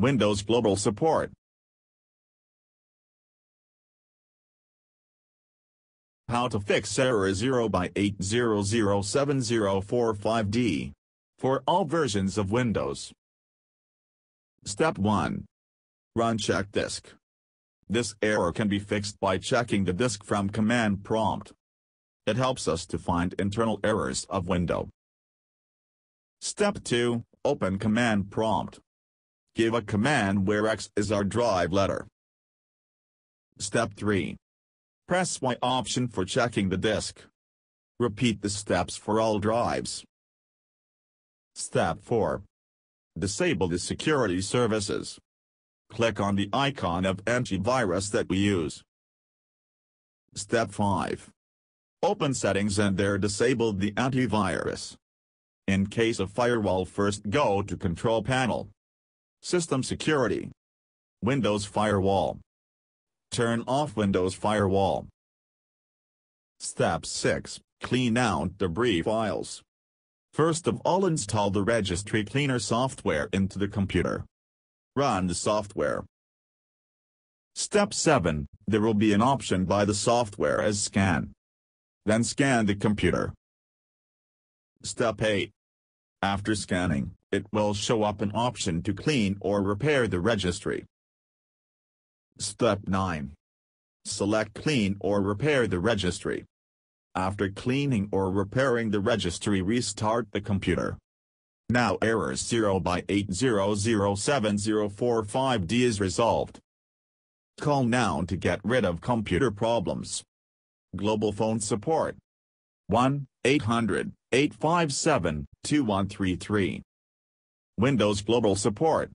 Windows Global Support. How to fix error 0x8007045D for all versions of Windows. Step 1. Run check disk. This error can be fixed by checking the disk from command prompt. It helps us to find internal errors of Windows. Step 2. Open command prompt. Give a command where X is our drive letter. Step 3. Press Y option for checking the disk. Repeat the steps for all drives. Step 4. Disable the security services. Click on the icon of antivirus that we use. Step 5. Open settings and there disable the antivirus. In case of firewall, first go to Control Panel. System Security. Windows Firewall. Turn off Windows Firewall. Step 6. Clean out debris files. First of all, install the Registry Cleaner software into the computer. Run the software. Step 7. There will be an option by the software as scan. Then scan the computer. Step 8. After scanning, it will show up an option to clean or repair the registry. Step 9. Select Clean or Repair the Registry. After cleaning or repairing the registry, restart the computer. Now error 0x8007045D is resolved. Call now to get rid of computer problems. Global Phone Support. 1-800-857-2133. Windows Global Support.